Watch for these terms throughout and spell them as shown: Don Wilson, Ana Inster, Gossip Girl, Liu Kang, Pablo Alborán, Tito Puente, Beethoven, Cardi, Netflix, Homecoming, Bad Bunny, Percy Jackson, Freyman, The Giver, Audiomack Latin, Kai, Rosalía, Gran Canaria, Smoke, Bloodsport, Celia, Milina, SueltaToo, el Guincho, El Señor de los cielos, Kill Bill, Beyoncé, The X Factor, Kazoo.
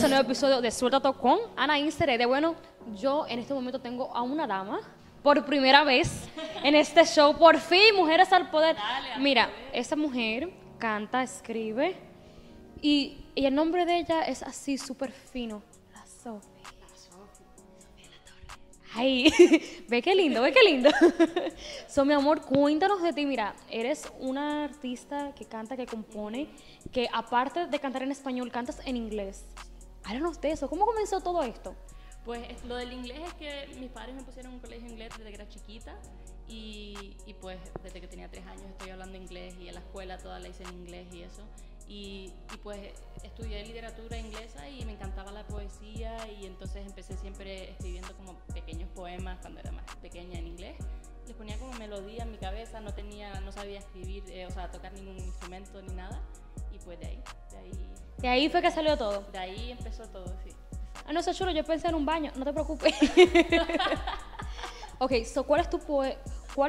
bienvenidos a un nuevo episodio de Suéltate con Ana Inster. De bueno, yo en este momento tengo a una dama por primera vez en este show. Por fin, Mujeres al Poder. Mira, esa mujer canta, escribe y el nombre de ella es así súper fino. La Sofi. La Sofi en la Torre. Ay, ve qué lindo, ve qué lindo. So, mi amor, cuéntanos de ti. Mira, eres una artista que canta, que compone, que aparte de cantar en español, cantas en inglés. Háblanos de eso. ¿Cómo comenzó todo esto? Pues lo del inglés es que mis padres me pusieron en un colegio inglés desde que era chiquita y pues desde que tenía 3 años estoy hablando inglés y en la escuela toda la hice en inglés y eso. Y pues estudié literatura inglesa y me encantaba la poesía y entonces empecé siempre escribiendo como pequeños poemas cuando era más pequeña en inglés. Les ponía como melodía en mi cabeza, no sabía escribir, o sea, tocar ningún instrumento ni nada y pues de ahí fue que salió todo. De ahí empezó todo, sí. Ah, no, eso es chulo, yo pensé en un baño, no te preocupes. Ok, so, ¿cuál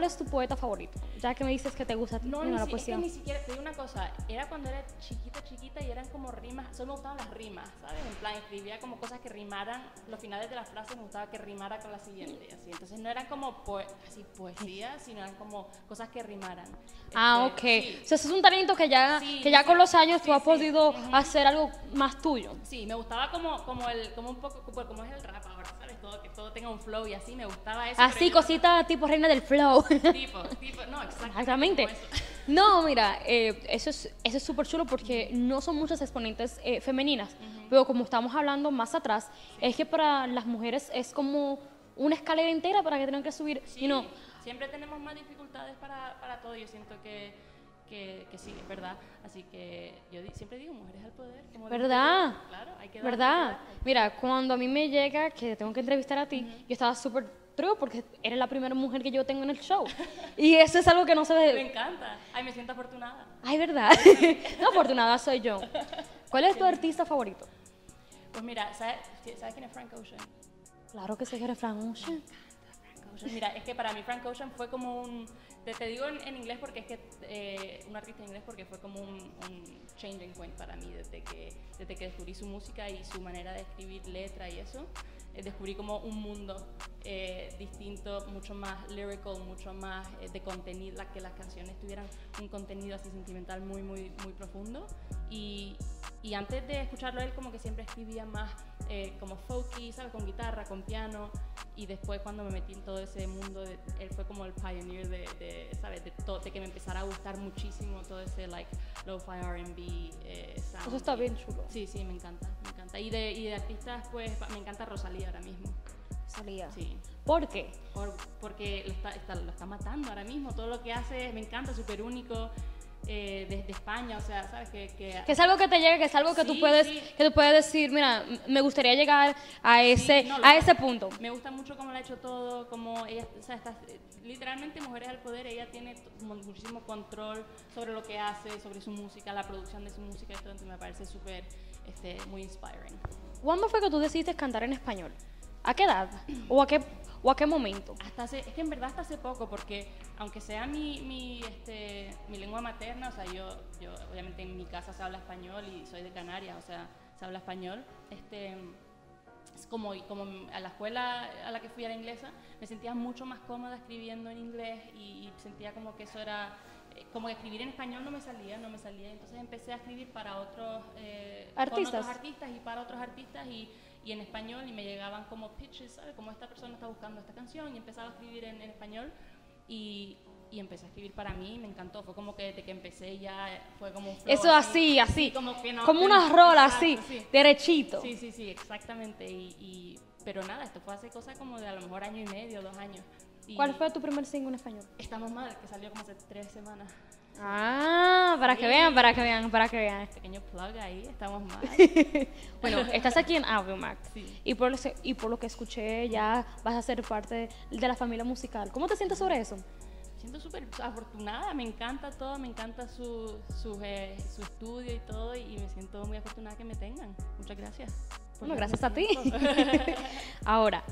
es tu poeta favorito? Ya que me dices que te gusta la poesía. No, ni siquiera, te digo una cosa, era cuando era chiquita y eran como rimas, solo me gustaban las rimas, ¿sabes? En plan, escribía como cosas que rimaran, los finales de las frases me gustaba que rimara con la siguiente, así. Entonces no eran como poesía, sino eran como cosas que rimaran. Ah, ok. Sí. O sea, es un talento que ya con los años tú has podido hacer algo más tuyo. Sí, me gustaba como es el rap ahora, ¿sabes? Todo, que todo tenga un flow y así, me gustaba eso. Así, cositas tipo reina del flow. Tipo, no, exactamente. No, mira, eso es súper chulo porque no son muchas exponentes femeninas, pero como estamos hablando más atrás, es que para las mujeres es como una escalera entera para que tengan que subir. Sí, siempre tenemos más dificultades para todo, yo siento que sí, es verdad. Así que yo siempre digo, mujeres al poder. Como ¿verdad? Claro, hay que dar, ¿verdad? Mira, cuando a mí me llega que tengo que entrevistar a ti, yo estaba súper... porque eres la primera mujer que yo tengo en el show y eso es algo que no se ve. Me encanta, ay, me siento afortunada. Ay, ¿verdad? No, afortunada soy yo. ¿Cuál es tu artista favorito? Pues mira, ¿sabes quién es Frank Ocean? Claro que sé quién es Frank Ocean. Me encanta Frank Ocean. Mira, es que para mí Frank Ocean fue como un... Te digo en inglés porque es que... un artista en inglés porque fue como un changing point para mí desde que descubrí su música y su manera de escribir letra y eso. Descubrí como un mundo distinto, mucho más lyrical, mucho más de contenido, que las canciones tuvieran un contenido así sentimental muy, muy, muy profundo. Y antes de escucharlo él como que siempre escribía más como folky, ¿sabes? Con guitarra, con piano. Y después cuando me metí en todo ese mundo, él fue como el pioneer ¿sabes? De que me empezara a gustar muchísimo todo ese like lo-fi R&B sound. Eso está bien chulo. Sí, me encanta, me encanta. Y de artistas, pues me encanta Rosalía ahora mismo. Rosalía. Sí. ¿Por qué? Porque lo está matando ahora mismo. Todo lo que hace me encanta, súper único. Desde España, o sea, ¿sabes? Que es algo que te llega, que es algo que, sí, que tú puedes decir, mira, me gustaría llegar a ese, sí, no, a ese punto. Me gusta mucho cómo lo ha hecho todo, como ella, o sea, literalmente Mujeres al Poder, ella tiene muchísimo control sobre lo que hace, sobre su música, la producción de su música, esto me parece súper, muy inspiring. ¿Cuándo fue que tú decidiste cantar en español? ¿A qué edad? ¿O a qué momento? Es que en verdad hasta hace poco, porque aunque sea mi lengua materna, o sea, yo obviamente en mi casa se habla español y soy de Canarias, o sea, se habla español. Es como a la escuela a la que fui era inglesa, me sentía mucho más cómoda escribiendo en inglés y sentía como que eso era... Como que escribir en español no me salía, entonces empecé a escribir para otros artistas, y en español, y me llegaban como pitches, ¿sabes? Como esta persona está buscando esta canción, y empezaba a escribir en español, y empecé a escribir para mí, me encantó, fue como que desde que empecé ya fue como un flow. Eso así, como una rola así, derechito. Sí, exactamente, pero nada, esto fue hace cosas como de a lo mejor 1 año y medio, 2 años. ¿Cuál fue tu primer single en español? Estamos mal, que salió como hace 3 semanas. Ah, para que vean. Pequeño plug ahí, estamos mal. Bueno, estás aquí en Audio Mac. Sí. Y por lo que escuché, ya vas a ser parte de la familia musical. ¿Cómo te sientes sobre eso? Me siento súper afortunada, me encanta todo, me encanta su estudio y todo, y me siento muy afortunada que me tengan. Muchas gracias. Bueno, gracias a ti. Ahora...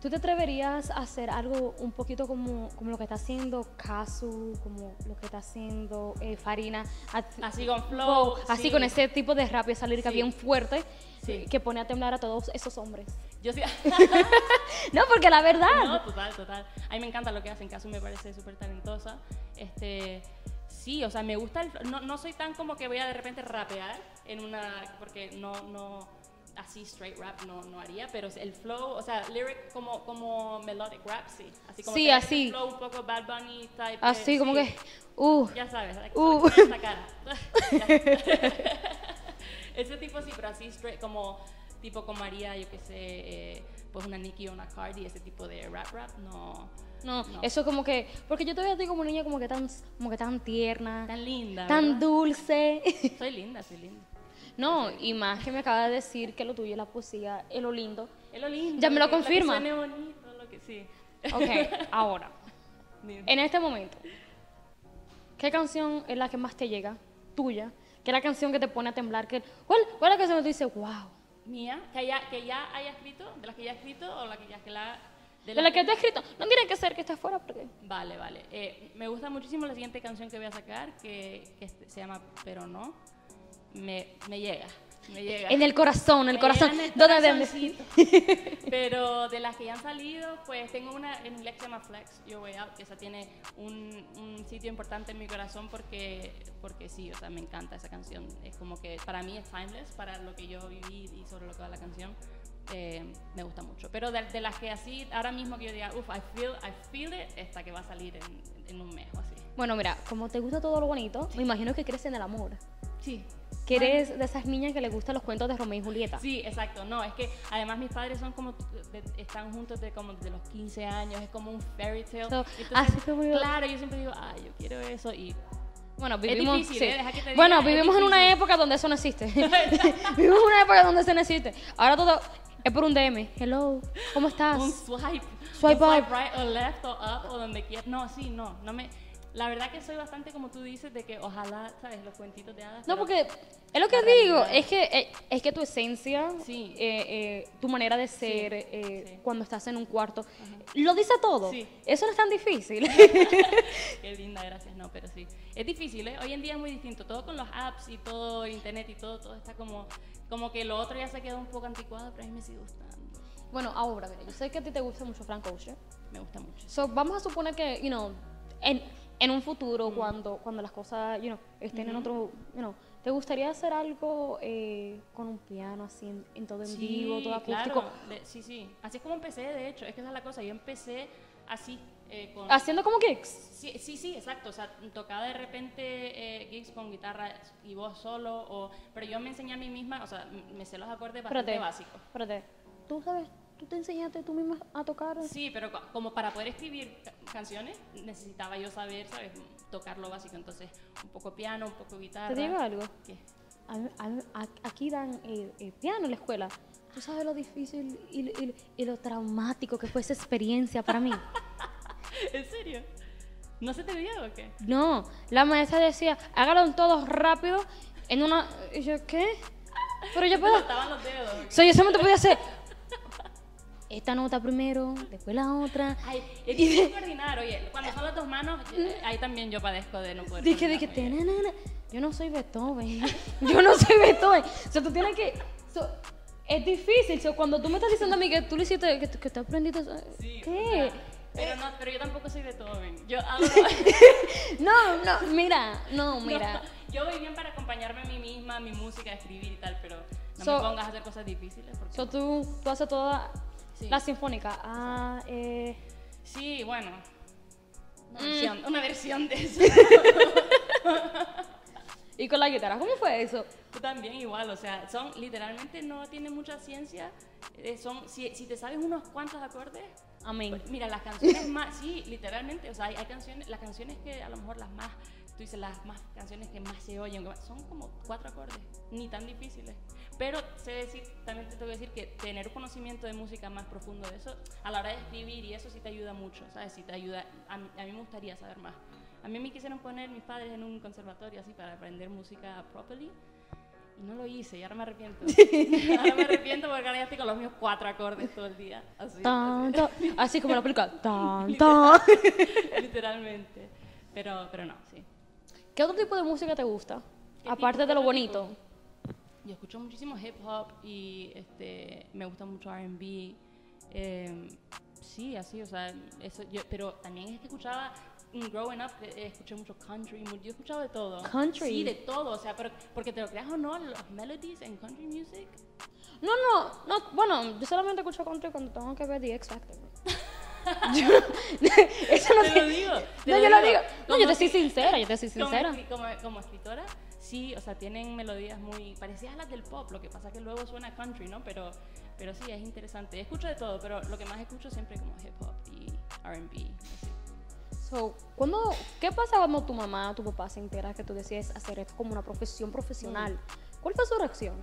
¿Tú te atreverías a hacer algo un poquito como lo que está haciendo Kazoo, como lo que está haciendo Farina? Así con flow. Así sí, con ese tipo de rap y esa lírica bien fuerte que pone a temblar a todos esos hombres. Yo sí. No, porque la verdad. No, total, total. A mí me encanta lo que hacen. Kazoo me parece súper talentosa. Sí, o sea, me gusta. No soy tan como que voy a de repente rapear en una. Porque no así straight rap no haría, pero el flow, o sea, lyric como melodic rap, sí. Así como que así. El flow un poco Bad Bunny type. Así como que, ya sabes, esta cara. Ese tipo sí, pero así straight, como tipo con María, yo qué sé, pues una Nicki o una Cardi, ese tipo de rap, no. Eso como que, porque yo todavía estoy como niña como que tan tierna. Tan linda. Tan dulce. Soy linda. No, y más que me acaba de decir que lo tuyo es la poesía, es lo lindo. Es lo lindo. Ya me lo confirma. Lo que suene bonito, lo que sí. Ok, ahora, en este momento, ¿qué canción es la que más te llega, tuya? ¿Qué es la canción que te pone a temblar? ¿Cuál es la canción que tú dices, wow? ¿Mía? ¿Que ya haya escrito? ¿De las que ya he escrito o la que ya de la que te he escrito? No tiene que ser que esté afuera porque... Vale. Me gusta muchísimo la siguiente canción que voy a sacar, que se llama Pero No. Me llega. En el corazón, Pero de las que ya han salido, pues tengo una en inglés que se llama Flex, Your Way Out, que esa tiene un sitio importante en mi corazón porque sí, o sea, me encanta esa canción. Es como que para mí es timeless, para lo que yo viví y sobre lo que va la canción, me gusta mucho. Pero de las que así, ahora mismo que yo diga, uff, I feel it, esta que va a salir en un mes o así. Bueno, mira, como te gusta todo lo bonito, me imagino que crees en el amor. Sí. Que eres de esas niñas que les gustan los cuentos de Romeo y Julieta. Sí, exacto. No, es que además mis padres son como están juntos de como desde los 15 años, es como un fairy tale. Claro, yo siempre digo, "Ay, yo quiero eso" y bueno, vivimos es difícil, vivimos en una época donde eso no existe. Vivimos en una época donde eso no existe. Ahora todo es por un DM. Hello, ¿cómo estás? Un swipe. Swipe right o left o up o donde quieras. No, sí, no me... La verdad que soy bastante como tú dices, de que ojalá, ¿sabes? Los cuentitos de hadas. No, porque es lo que digo, es que tu esencia, tu manera de ser, cuando estás en un cuarto, lo dice todo. Sí. Eso no es tan difícil. Qué linda, gracias. No, pero sí. Es difícil, ¿eh? Hoy en día es muy distinto. Todo con los apps y todo, internet y todo está como que lo otro ya se quedó un poco anticuado, pero a mí me sigue gustando. Bueno, ahora, mira, yo sé que a ti te gusta mucho Frank Ocean. Me gusta mucho. So, vamos a suponer que, en un futuro, cuando las cosas estén en otro... ¿Te gustaría hacer algo con un piano, así, en todo en vivo, todo acústico? Claro. Sí. Así es como empecé, de hecho. Es que esa es la cosa. Yo empecé así. ¿Haciendo como gigs? Sí, exacto. O sea, tocaba de repente gigs con guitarra y voz solo. Pero yo me enseñé a mí misma, o sea, me sé los acordes bastante básicos. Espérate, ¿tú sabes...? ¿Tú te enseñaste tú misma a tocar? Sí, pero como para poder escribir canciones necesitaba yo saber, ¿sabes? Tocar lo básico, entonces un poco piano, un poco guitarra. ¿Te digo algo? ¿Qué? Aquí dan el piano en la escuela. ¿Tú sabes lo difícil y lo traumático que fue esa experiencia para mí? ¿En serio? ¿No se te veía o qué? No, la maestra decía, hágalo todos rápido en una... Y yo, ¿qué? Pero yo puedo... Faltaban los dedos. So, yo solamente podía hacer... Esta nota primero, después la otra. Ay, es difícil coordinar, oye. Cuando son las dos manos, ahí también yo padezco de no poder. Dije, yo no soy Beethoven. O sea, tú tienes que... es difícil. O sea, cuando tú me estás diciendo a mí que tú lo hiciste, que te aprendiste... Sí, ¿qué? Pero yo tampoco soy Beethoven. Yo hago... No, mira. Yo voy bien para acompañarme a mí misma, mi música, escribir y tal, pero no me pongas a hacer cosas difíciles. Porque tú haces toda... Sí. La sinfónica. Sí, bueno. Una versión de eso. ¿Y con la guitarra? ¿Cómo fue eso? Tú también igual, o sea, son literalmente no tiene mucha ciencia. Si te sabes unos cuantos acordes. Amén. Pues, mira, las canciones más, sí, literalmente, o sea, hay canciones, las canciones que a lo mejor las más... Tú dices, las más canciones que más se oyen, son como 4 acordes, ni tan difíciles. Pero sé decir, también te tengo que decir que tener un conocimiento de música más profundo de eso, a la hora de escribir, y eso sí te ayuda mucho, ¿sabes? Sí te ayuda, a mí me gustaría saber más. A mí me quisieron poner mis padres en un conservatorio así para aprender música properly, no lo hice y ahora me arrepiento. Ahora me arrepiento porque ahora ya estoy con los mismos 4 acordes todo el día. Así, así como la película. Literalmente. Pero no, sí. ¿Qué otro tipo de música te gusta? Aparte de lo bonito. Yo escucho muchísimo hip hop y me gusta mucho R&B. Sí, así, o sea, eso, yo, pero también es que escuchaba... Growing up, escuché mucho country, yo escuchaba de todo. ¿Country? Sí, de todo, o sea, pero, porque te lo creas o no, las melodies en country music. No, bueno, yo solamente escucho country cuando tengo que ver The X Factor. Eso no te lo digo. No, yo lo digo. No, yo te soy sincera, Como escritora, sí, o sea, tienen melodías muy parecidas a las del pop, lo que pasa es que luego suena country, ¿no? Pero sí, es interesante. Escucho de todo, pero lo que más escucho siempre es como hip hop y R&B, así. So, ¿qué pasa cuando tu mamá o tu papá se entera que tú decides hacer esto como una profesión profesional? ¿Cuál fue su reacción?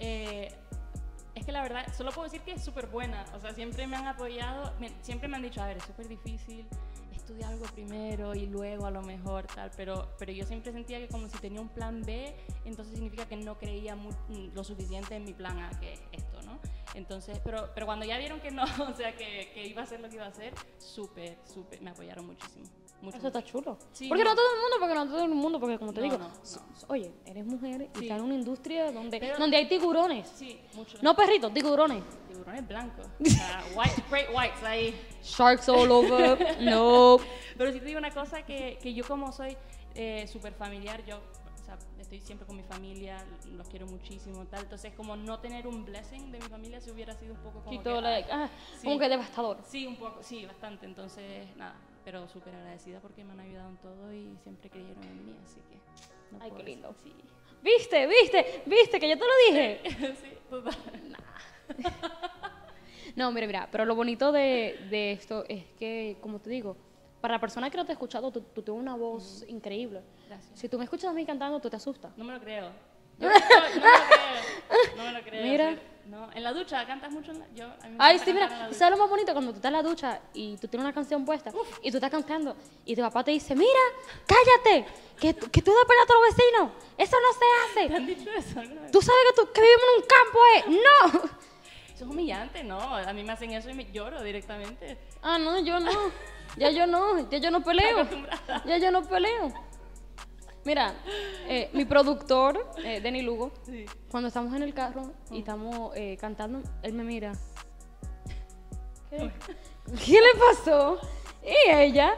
Es que la verdad, solo puedo decir que es súper buena. O sea, siempre me han apoyado, siempre me han dicho, a ver, es súper difícil, estudia algo primero y luego a lo mejor tal. Pero yo siempre sentía que como si tenía un plan B, entonces significa que no creía lo suficiente en mi plan A, que esto, ¿no? Entonces, pero cuando ya vieron que no, o sea, que iba a hacer lo que iba a hacer, súper, me apoyaron muchísimo. Eso está chulo. Sí, porque no todo el mundo, porque como te digo, oye, eres mujer y está en una industria donde hay tiburones. Sí, muchos. No perritos, tiburones. Tiburones blancos. O sea, great whites ahí. Sharks all over. No. Pero sí te digo una cosa, que yo como soy súper familiar, estoy siempre con mi familia, los quiero muchísimo, tal. Entonces, como no tener un blessing de mi familia, si hubiera sido un poco como como que devastador. Sí, un poco, sí, bastante. Entonces, nada, pero súper agradecida porque me han ayudado en todo y siempre creyeron en mí, así que... No. Ay, qué lindo. Sí. ¿Viste que yo te lo dije? Sí, total. No, mira, pero lo bonito de esto es que, como te digo, para la persona que no te ha escuchado, tú tienes una voz increíble. Gracias. Si tú me escuchas a mí cantando, tú te asustas. No me lo creo. No me lo creo. Mira. No, en la ducha, ¿cantas mucho? Ay, sí, mira. ¿Sabes lo más bonito? Cuando tú estás en la ducha y tú tienes una canción puesta y tú estás cantando y tu papá te dice, mira, cállate, que tú das pena a todos los vecinos. Eso no se hace. ¿Te han dicho eso? No. Tú sabes que vivimos en un campo, ¡no! Eso es humillante, ¿no? A mí me hacen eso y me lloro directamente. Ah, no, yo no. Ya yo no peleo. Mira, mi productor, Denny Lugo, sí, cuando estamos en el carro y estamos cantando, él me mira. ¿Qué le pasó? Y ella,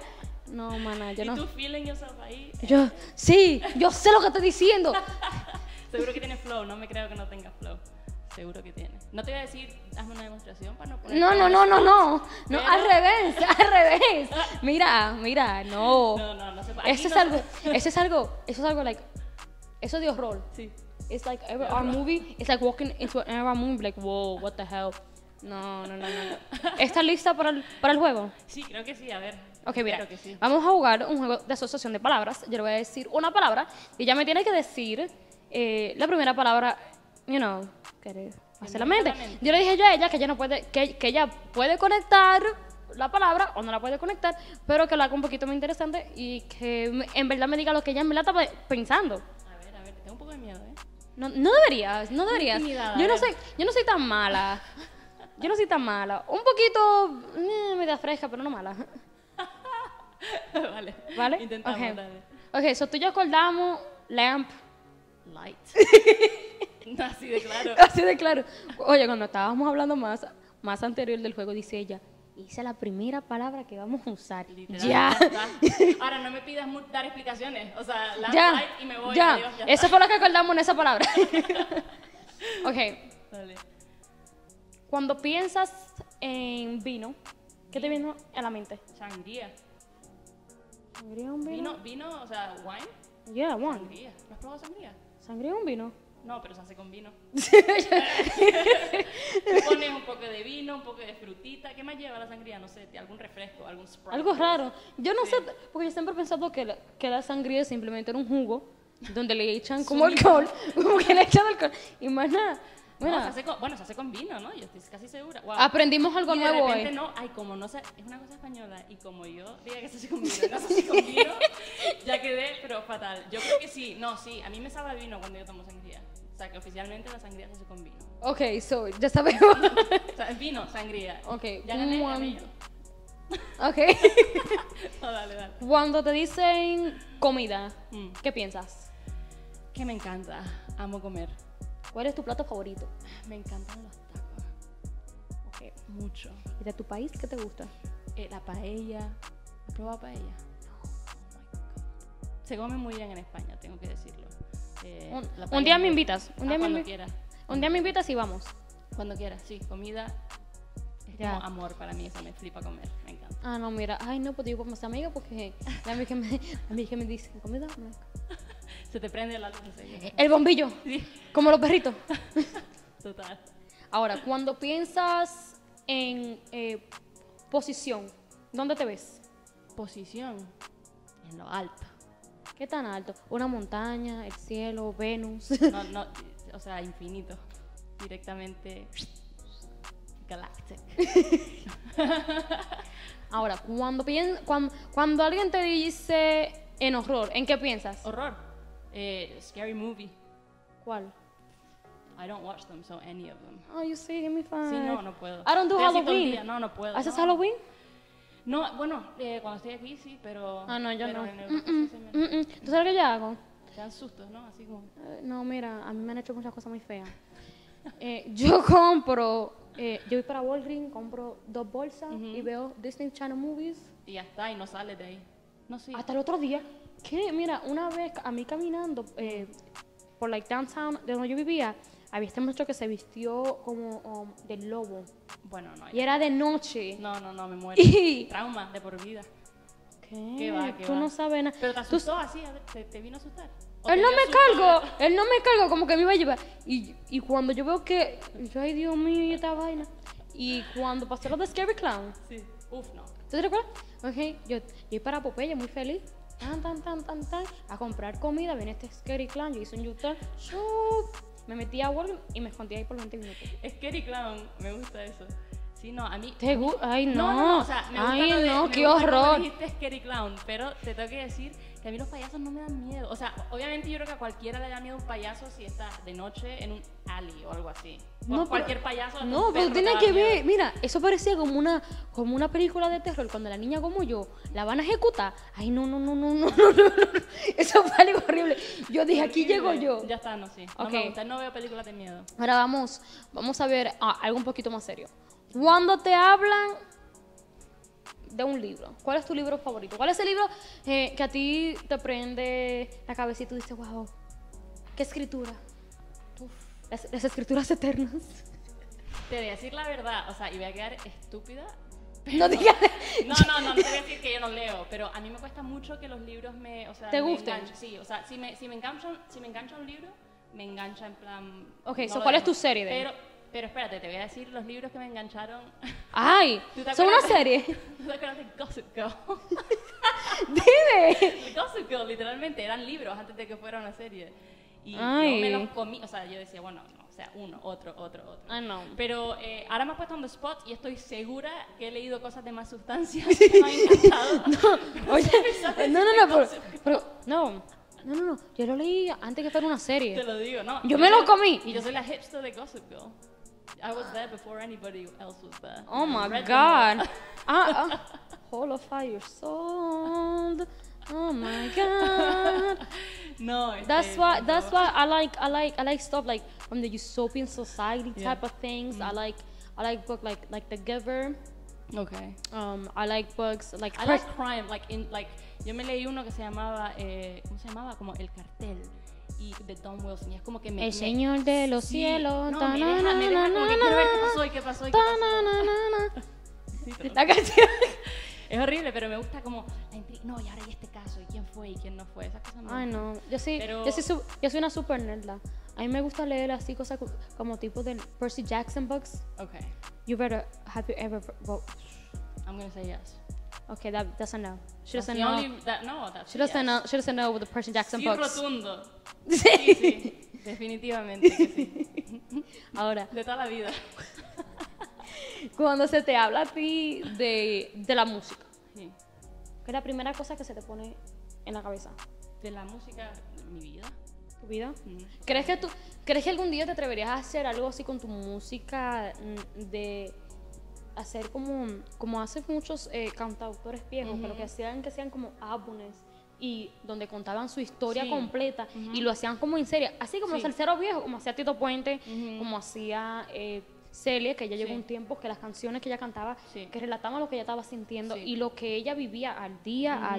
no, mana, yo no. ¿Y tú feeling yourself ahí? Yo sé lo que estoy diciendo. Seguro que tiene flow, no me creo que no tenga flow. Seguro que tiene. No te voy a decir, hazme una demostración para no poner... No, al revés. Mira, no. No se puede. Eso es algo, like, eso de horror. Sí. It's like every horror movie, it's like walking into an horror movie, like, whoa, what the hell. No. ¿Estás lista para el juego? Sí, creo que sí, a ver. Ok, mira, sí. Vamos a jugar un juego de asociación de palabras. Yo le voy a decir una palabra y ya me tiene que decir la primera palabra, you know, que yo le dije yo a ella que ella no puede, que ella puede conectar la palabra o no la puede conectar, pero que lo haga un poquito más interesante y que en verdad me diga lo que ella en verdad estaba pensando. A ver, tengo un poco de miedo, ¿eh? No deberías. Yo no soy tan mala. Un poquito me da fresca, pero no mala. Vale. Intentamos. Okay, eso tú y yo acordamos lamp light. No, así de claro. Oye, cuando estábamos hablando más anterior del juego, dice ella, esa es la primera palabra que vamos a usar. Ya. Ahora no me pidas dar explicaciones. O sea, y me voy. Ya. Adiós, ya. Eso fue lo que acordamos en esa palabra. Ok. Dale. Cuando piensas en vino, ¿qué te vino a la mente? Sangría, un vino. Vino, o sea, wine. Yeah, wine. Sangría. ¿No has probado sangría? Sangría es un vino. No, pero se hace con vino. Te pones un poco de vino, un poco de frutita. ¿Qué más lleva la sangría? No sé, algún refresco, algún Sprite. Algo raro. Yo no sé, porque yo siempre he pensado que la sangría simplemente era un jugo donde le echan como alcohol. Como que le echan alcohol. Y más nada. No, se hace con vino, ¿no? Yo estoy casi segura. Wow. Aprendimos algo nuevo hoy. De repente hoy. Es una cosa española y como yo diga que se hace con vino, ya quedé, pero fatal. Yo creo que sí, a mí me sabe vino cuando yo tomo sangría. O sea, que oficialmente la sangría se hace con vino. Ok, so, ya sabemos. Vino, sangría. Ok. Ya gané el anillo. Ok. No, dale, dale. Cuando te dicen comida, ¿qué piensas? Que me encanta. Amo comer. ¿Cuál es tu plato favorito? Me encantan los tacos. Ok, mucho. ¿Y de tu país qué te gusta? La paella. ¿Has probado paella? No. Oh my God. Se come muy bien en España, tengo que decirlo. Un día me invitas. Un día me invitas y vamos. Cuando quieras, sí. Comida es como amor para mí, eso me flipa comer. Me encanta. Ah, no, mira. Ay, no, pues yo como esta amiga porque la amiga que me dice comida. Se te prende la luz. El bombillo. Sí. Como los perritos. Total. Ahora, cuando piensas en posición, ¿dónde te ves? Posición. En lo alto. ¿Qué tan alto? Una montaña, el cielo, Venus. No, no, o sea, infinito. Directamente. Galactic. Ahora, cuando alguien te dice en horror, ¿en qué piensas? Horror. Scary movie. ¿Cuál? I don't watch them, so any of them. Oh, you see, give me five. Sí, no, no puedo. I don't do Halloween. No, no puedo. ¿Haces Halloween? No, bueno, cuando estoy aquí sí, pero... Ah, no, yo no. ¿Tú sabes qué yo hago? Te dan sustos, ¿no? Así como... no, mira, a mí me han hecho muchas cosas muy feas. Yo voy para Walgreens, compro 2 bolsas y veo Disney Channel Movies. Y ya está, y no sales de ahí. No, sí. Hasta el otro día. Que, mira, una vez a mí caminando por like downtown, de donde yo vivía, había este muchacho que se vistió como del lobo. Bueno, no. Y era de noche. No, no, no, me muero. Trauma de por vida. ¿Qué? ¿Qué va? ¿Qué tú va? No sabes nada. Pero te asustó así, te vino a asustar. Él no me cargó, como que me iba a llevar. Y cuando yo veo que, yo, ay Dios mío, esta vaina. Y cuando pasó lo de Scary Clown. Sí, uff, no. ¿Tú te recuerdas? Ok, yo iba para Popeye muy feliz. Tan, a comprar comida, viene este Scary Clown, yo hice un YouTube. Me metí a Word y me escondí ahí por 20 minutos. Scary Clown, me gusta eso. Sí, no, a mí... ¿Te gusta? Ay, no. No, o sea, me gusta. Ay, no, qué horror. Me dijiste Scary Clown, pero te tengo que decir que a mí los payasos no me dan miedo. O sea, obviamente yo creo que a cualquiera le da miedo un payaso si está de noche en un alley o algo así. No, cualquier payaso. No, pero tiene que ver. Mira, eso parecía como una película de terror. Cuando la niña como yo la van a ejecutar. Ay, no. Eso fue algo horrible. Yo dije, aquí llego yo. Ya está, no, sí. No me gusta, no veo películas de miedo. Ahora vamos a ver algo un poquito más serio. Cuando te hablan de un libro, ¿cuál es tu libro favorito? ¿Cuál es el libro que a ti te prende la cabeza y tú dices, wow, qué escritura? Uf, las escrituras eternas. Te voy a decir la verdad, o sea, y voy a quedar estúpida. No digas. No, te voy a decir que yo no leo, pero a mí me cuesta mucho que los libros me, o sea, ¿te gusten? Sí, o sea, si me engancha un libro, me engancha en plan... Ok, no, so, ¿cuál es tu serie de Pero espérate, te voy a decir los libros que me engancharon. ¡Ay! ¿Son una serie? ¿Tú te acuerdas de Gossip Girl? ¡Dime! Gossip Girl, literalmente, eran libros antes de que fuera una serie. Y yo me los comí, o sea, yo decía, bueno, no, o sea, uno, otro. Ah, no. Pero ahora me has puesto on the spot y estoy segura que he leído cosas de más sustancia que me han encantado. No, oye, no, yo lo leí antes que fuera una serie. Te lo digo, no. Yo me lo comí. Y yo soy la hipster de Gossip Girl. I was there before anybody else was there. Oh my God. Hall of Fire sold. Oh my God. No. That's why I like stuff like from the utopian society type of things. I like books like The Giver. Okay. I like books like I like crime like yo me leí uno que se llamaba ¿cómo se llamaba? Como El Cartel. Y de Don Wilson, y es como que me... El Señor de los cielos. No, me deja como que quiero ver qué pasó. Sí, pero... La canción es horrible, pero me gusta como la intriga. No, y ahora hay este caso, y quién fue y quién no fue. Esas cosas me gustan. Ay, no, yo soy una super nerda. A mí me gusta leer así cosas como tipo de Percy Jackson books. Okay. Have you ever voted? I'm gonna say yes. Okay, that doesn't know. She doesn't know. She doesn't know with the Percy Jackson sí, books. Rotundo. Sí, definitivamente que sí. Ahora. De toda la vida. Cuando se te habla a ti de la música, sí. ¿Qué es la primera cosa que se te pone en la cabeza? De la música, mi vida. ¿Tu vida? ¿Crees que algún día te atreverías a hacer algo así con tu música, de hacer como hacen muchos cantautores viejos, pero que sean como álbumes y donde contaban su historia completa y lo hacían como en serie, así como los salseros viejos, como hacía Tito Puente, como hacía Celia, que ella llegó un tiempo que las canciones que ella cantaba, que relataban lo que ella estaba sintiendo y lo que ella vivía al día, a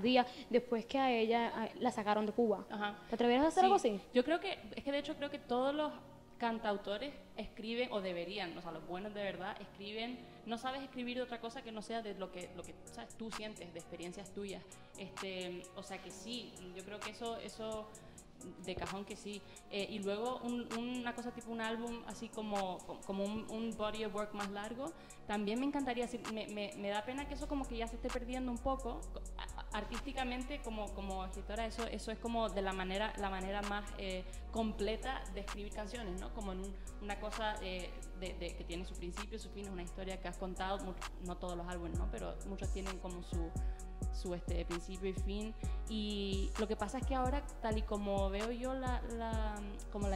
día, después que a ella la sacaron de Cuba? ¿Te atreverías a hacer algo así? Yo creo que, de hecho creo que todos los cantautores escriben, o deberían, o sea, los buenos de verdad, escriben, no sabes escribir de otra cosa que no sea de lo que sabes, tú sientes, de experiencias tuyas. O sea que sí, yo creo que eso de cajón que sí. Y luego una cosa tipo un álbum, así como un body of work más largo, también me encantaría. Me da pena que eso como que ya se esté perdiendo un poco. Artísticamente, como escritora, eso es como de la manera más completa de escribir canciones, ¿no? Como en una cosa que tiene su principio, su fin, es una historia que has contado, no todos los álbumes, ¿no? Pero muchos tienen como su principio y fin, y lo que pasa es que ahora, tal y como veo yo la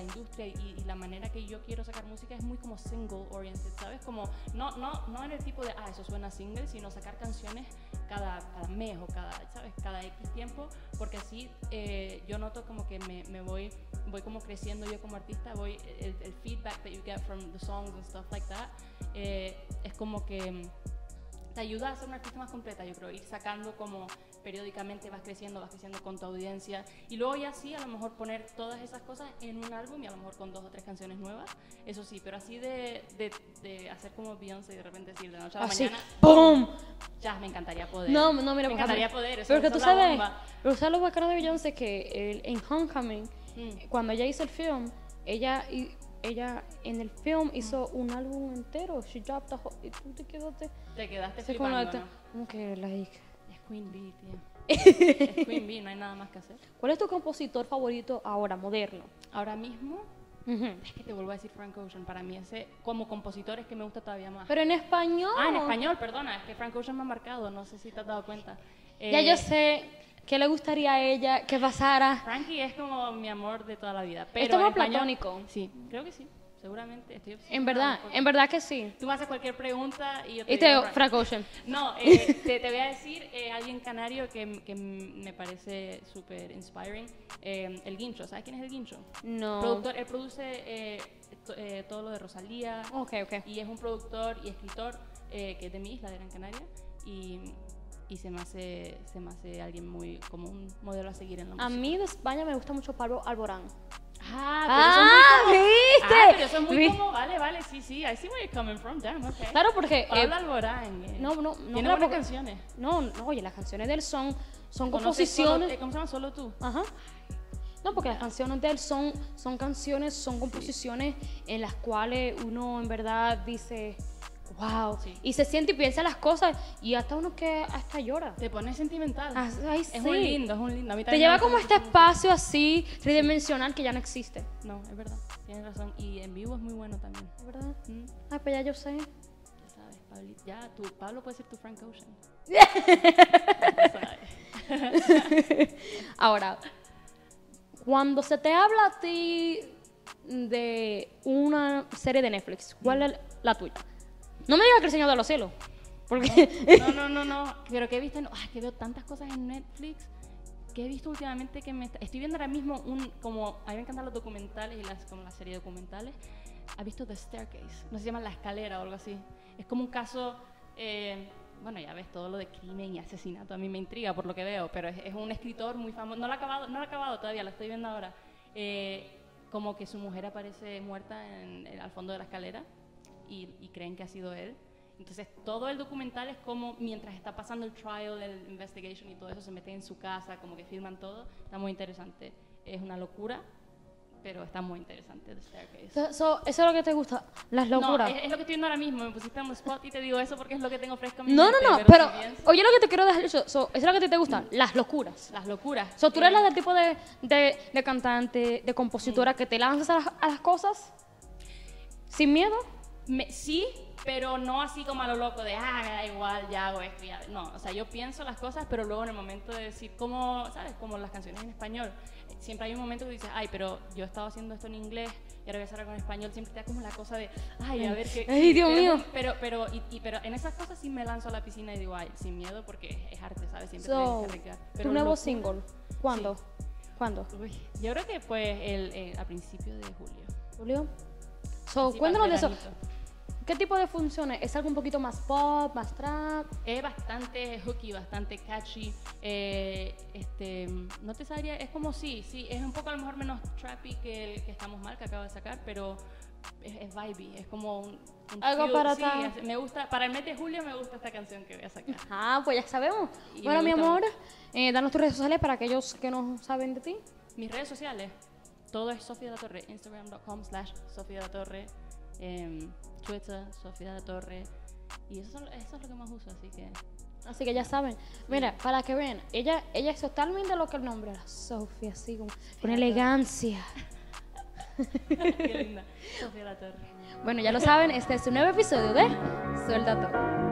industria y la manera que yo quiero sacar música, es muy como single oriented, ¿sabes? Como no en el tipo de eso suena single, sino sacar canciones cada mes o cada X tiempo, porque así yo noto como que me voy como creciendo yo como artista, voy el feedback that you get from the songs and stuff like that, es como que te ayuda a ser una artista más completa, yo creo, ir sacando como periódicamente, vas creciendo con tu audiencia, y luego ya sí, a lo mejor poner todas esas cosas en un álbum y a lo mejor con 2 o 3 canciones nuevas, eso sí, pero así de hacer como Beyoncé y de repente decir de noche a la mañana, ¡pum! Ya, me encantaría poder. No, mira, me encantaría poder, eso porque tú sabes, pero sabes lo bacano de Beyoncé, que en Homecoming, cuando ella hizo el film, ella en el film hizo un álbum entero, she dropped the whole, y tú te quedaste flipando, ¿no? Como que, like, es Queen Bee, tía. Es Queen Bee, no hay nada más que hacer. ¿Cuál es tu compositor favorito ahora, moderno? Ahora mismo, es que te vuelvo a decir Frank Ocean, para mí ese, como compositor, es que me gusta todavía más. Pero en español. En español, perdona, es que Frank Ocean me ha marcado, no sé si te has dado cuenta. Ya yo sé. ¿Qué le gustaría a ella que pasara? Frankie es como mi amor de toda la vida. Pero ¿esto es platónico? Sí, creo que sí. Seguramente estoy obsesionada. En verdad que sí. Tú me haces cualquier pregunta y yo te digo Frank Ocean. No, te voy a decir alguien canario que me parece súper inspiring. El Guincho, ¿sabes quién es El Guincho? No. Productor, él produce todo lo de Rosalía. Okay. Y es un productor y escritor que es de mi isla, de Gran Canaria. Y se me hace alguien muy como un modelo a seguir en la música. A mí de España me gusta mucho Pablo Alborán. Pero eso es muy como, vale, sí, I see where you're coming from, damn, okay. Claro, porque Pablo Alborán, no, tiene buenas canciones. No, oye, las canciones de él son composiciones. ¿Cómo se llama? Solo tú. Ajá. No, porque las canciones de él son canciones, son composiciones en las cuales uno en verdad dice wow, y se siente y piensa las cosas, y hasta uno que hasta llora. Te pone sentimental. Ay, sí. Es muy lindo. A mí te lleva como este espacio así, tridimensional, que ya no existe. No, es verdad, tienes razón. Y en vivo es muy bueno también. ¿Es verdad? Ay, pues ya yo sé. Ya sabes, Pablito. Ya, Pablo puede ser tu Frank Ocean. Ahora, cuando se te habla a ti de una serie de Netflix, ¿cuál es la tuya? No me digas que El Señor de los Cielos. Porque no. Pero que he visto, que veo tantas cosas en Netflix, que he visto últimamente que estoy viendo ahora mismo a mí me encantan los documentales y como la serie de documentales. ¿Has visto The Staircase? No se llama La Escalera o algo así. Es como un caso, bueno, ya ves, todo lo de crimen y asesinato a mí me intriga por lo que veo, pero es un escritor muy famoso. No lo he acabado todavía, la estoy viendo ahora. Como que su mujer aparece muerta al fondo de la escalera. Y creen que ha sido él. Entonces todo el documental es como mientras está pasando el trial, el investigation y todo eso, se meten en su casa, como que filman todo. Está muy interesante. Es una locura, pero está muy interesante. The Staircase. ¿Eso es lo que te gusta? Las locuras. No, es lo que estoy viendo ahora mismo. Me pusiste en un spot y te digo eso porque es lo que tengo fresco en mi mente. No, pero si pienso, oye, lo que te quiero dejar, eso es lo que a ti te gusta, las locuras. ¿Tú eres la del tipo de cantante, de compositora que te lanzas a las cosas sin miedo? Sí, pero no así como a lo loco de, me da igual, ya hago esto, ya. No, o sea, yo pienso las cosas, pero luego en el momento de decir, como, ¿sabes? Como las canciones en español. Siempre hay un momento que dices, pero yo he estado haciendo esto en inglés y ahora voy a hacer algo en español. Siempre te da como la cosa de, a ver qué. ¡Ay, Dios mío! Pero en esas cosas sí me lanzo a la piscina y digo, sin miedo, porque es arte, ¿sabes? Siempre tienes que arriesgar. ¿Tu nuevo single? ¿Cuándo? Sí. ¿Cuándo? Uy, yo creo que pues a principios de julio. ¿Julio? Cuéntanos de eso. ¿Qué tipo de funciones? ¿Es algo un poquito más pop, más trap? Es bastante hooky, bastante catchy. No te sabría, es como sí, es un poco a lo mejor menos trappy que el que estamos mal, que acabo de sacar, pero es vibey, es como un algo cute, para tal. Sí, me gusta, para el mes de julio me gusta esta canción que voy a sacar. Pues ya sabemos. Y bueno, mi amor, danos tus redes sociales para aquellos que no saben de ti. Mis redes sociales, todo es Sofi de la Torre, instagram.com/Sofi de la Torre. Twitter, Sofía de la Torre, y eso es lo que más uso, así que ya saben. Mira, para que vean, ella es totalmente lo que el nombre era, Sofía, así como con elegancia. Qué linda, Sofía de la Torre. Bueno, ya lo saben, este es un nuevo episodio de Suelta Todo.